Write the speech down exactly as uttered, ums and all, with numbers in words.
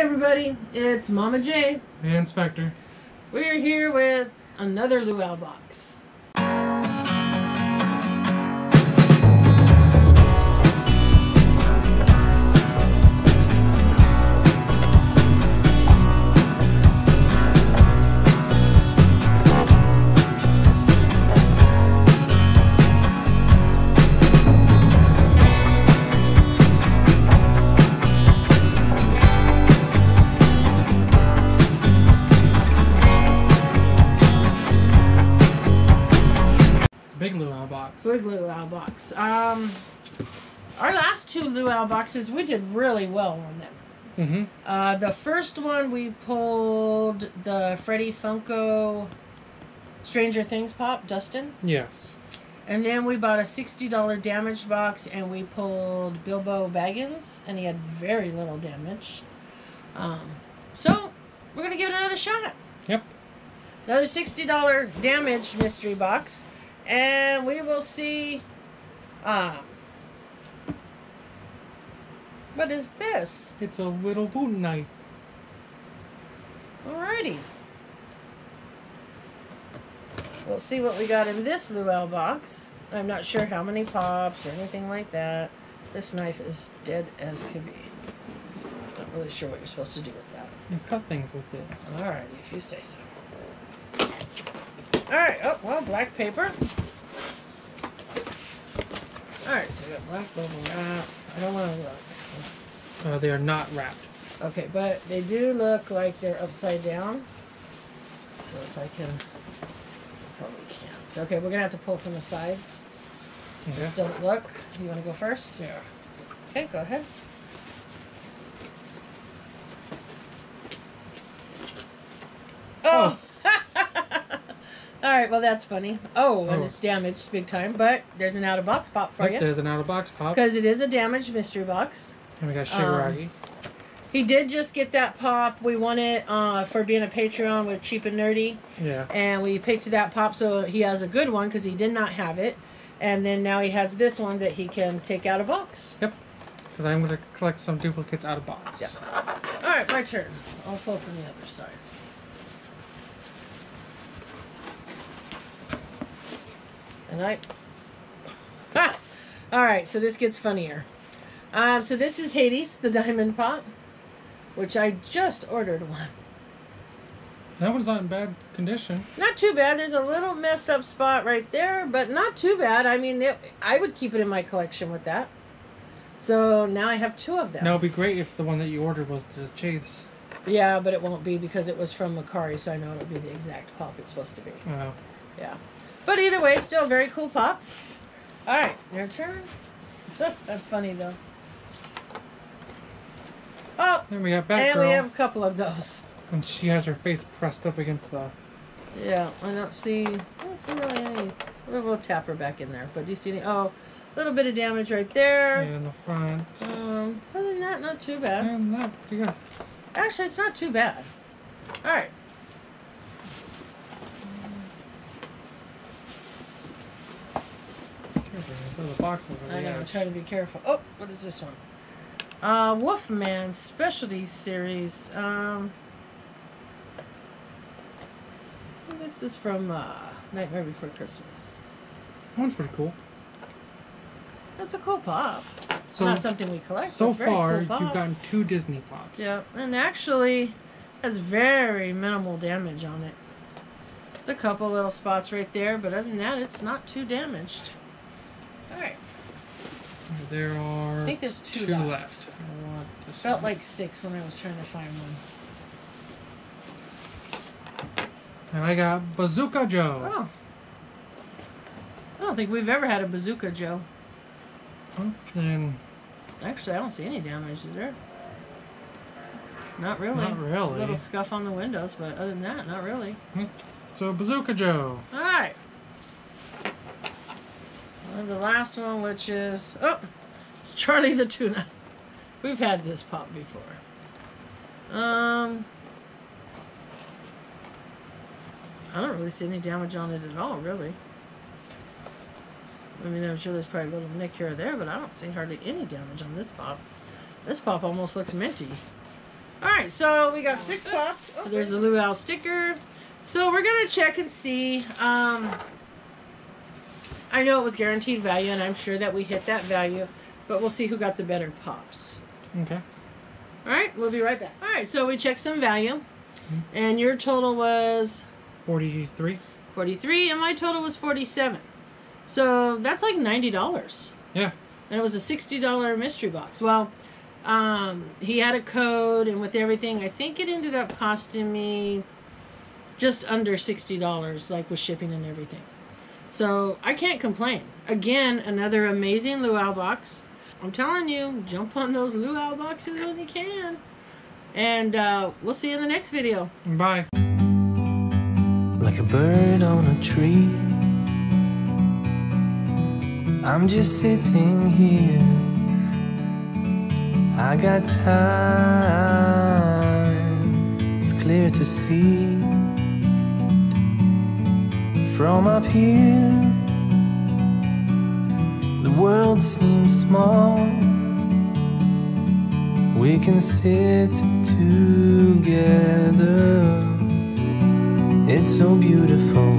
everybody, it's Mama J and Spectre. We're here with another L U A U box. Big L U A U box. Um, our last two L U A U boxes, we did really well on them. Mm-hmm. Uh, the first one, we pulled the Freddy Funko Stranger Things pop, Dustin. Yes. And then we bought a sixty dollar damage box, and we pulled Bilbo Baggins, and he had very little damage. Um, so, we're going to give it another shot. Yep. Another sixty dollar damage mystery box. And we will see, um, what is this? It's a little bone knife. Alrighty. We'll see what we got in this L U A U box. I'm not sure how many pops or anything like that. This knife is dead as could be. Not really sure what you're supposed to do with that. You cut things with it. Alright, if you say so. Alright, oh, well, black paper. Alright, so we got black bubble wrap. I don't want to look. Uh, they are not wrapped. Okay, but they do look like they're upside down. So if I can... probably can't. Okay, we're going to have to pull from the sides. Okay. Just don't look. You want to go first? Yeah. Okay, go ahead. Oh! oh. Alright, well that's funny. Oh, and oh. It's damaged big time, but there's an out-of-box pop for yep, you. There's an out-of-box pop. Because it is a damaged mystery box. And we got Shigaragi. Um, he did just get that pop. We won it uh, for being a Patreon with Cheap and Nerdy. Yeah. And we picked that pop so he has a good one because he did not have it. And then now he has this one that he can take out of box. Yep. Because I'm going to collect some duplicates out of box. Yep. Alright, my turn. I'll pull from the other side. And I... ah! Alright, so this gets funnier. Um, so this is Hades, the diamond pop, which I just ordered one. That one's not in bad condition. Not too bad. There's a little messed up spot right there, but not too bad. I mean, it, I would keep it in my collection with that. So now I have two of them. Now it would be great if the one that you ordered was the Chase. Yeah, but it won't be because it was from Macari, so I know it'll be the exact pop it's supposed to be. Oh. Yeah. But either way, still a very cool pop. Alright, your turn. That's funny, though. Oh, and we have Batgirl. And we have a couple of those. And she has her face pressed up against the... yeah, I don't see... I don't see really any... We'll, we'll tap her back in there. But do you see any... oh, a little bit of damage right there. Yeah, in the front. Um, other than that, not too bad. Yeah, not pretty good. Actually, it's not too bad. Alright. The box over I know, edge. Try to be careful. Oh, what is this one? Uh, Wolfman Specialty Series. Um, this is from uh, Nightmare Before Christmas. That one's pretty cool. That's a cool pop. So, not something we collect. So very far, cool you've gotten two Disney pops. Yeah, and actually, has very minimal damage on it. It's a couple little spots right there, but other than that, it's not too damaged. Alright. There are I think there's two, two left. left. I want this felt one. Like six when I was trying to find one. And I got Bazooka Joe. Oh. I don't think we've ever had a Bazooka Joe. Well, then actually I don't see any damage, is there? Not really. Not really. A little scuff on the windows, but other than that, not really. So Bazooka Joe. Alright. And the last one, which is, oh, it's Charlie the Tuna. We've had this pop before. Um, I don't really see any damage on it at all, really. I mean, I'm sure there's probably a little nick here or there, but I don't see hardly any damage on this pop. This pop almost looks minty. Alright, so we got six pops. Oh, there's the L U A U sticker. So we're going to check and see. Um, I know it was guaranteed value, and I'm sure that we hit that value. But we'll see who got the better pops. Okay. Alright, we'll be right back. Alright, so we checked some value. Mm-hmm. And your total was... forty-three. forty-three, and my total was forty-seven. So that's like ninety dollars. Yeah. And it was a sixty dollar mystery box. Well... Um, he had a code, and with everything, I think it ended up costing me just under sixty dollars, like with shipping and everything. So I can't complain. Again, another amazing L U A U box. I'm telling you, jump on those L U A U boxes when you can. And uh, we'll see you in the next video. Bye. Like a bird on a tree, I'm just sitting here. I got time, it's clear to see. From up here, the world seems small. We can sit together, it's so beautiful.